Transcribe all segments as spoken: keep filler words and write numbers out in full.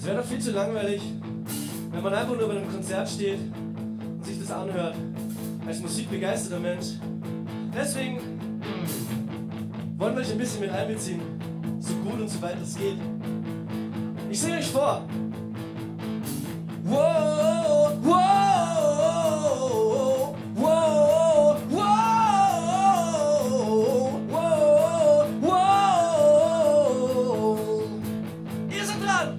Es wäre doch viel zu langweilig, wenn man einfach nur bei einem Konzert steht und sich das anhört, als musikbegeisterter Mensch. Deswegen wollen wir euch ein bisschen mit einbeziehen, so gut und so weit es geht. Ich sehe euch vor. Wow, wow, wow, wow, wow, wow. Ihr seid dran.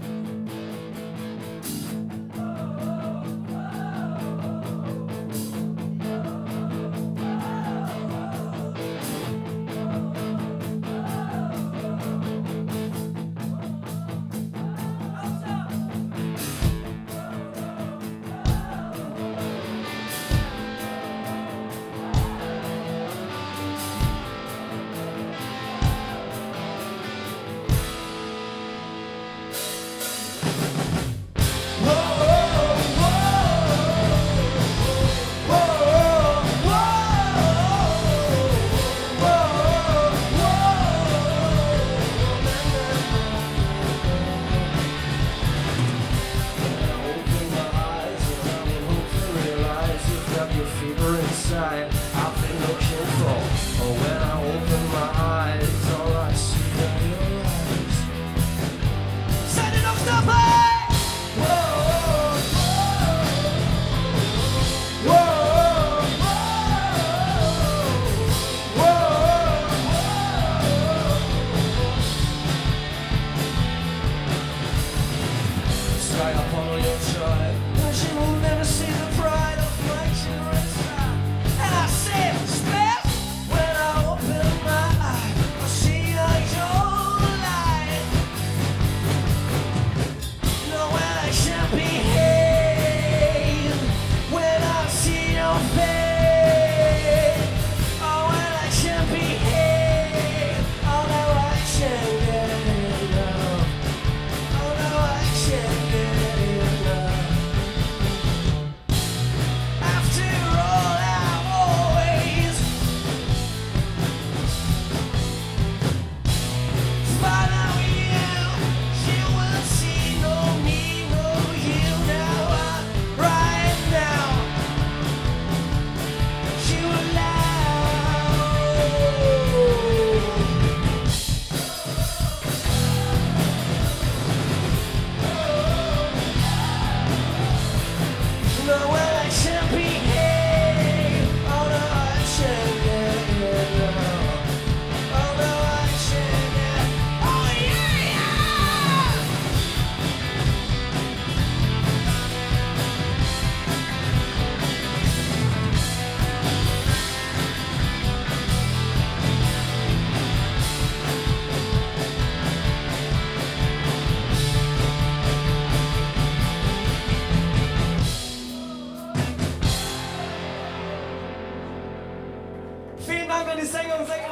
Vielen Dank an die Sänger und Sänger.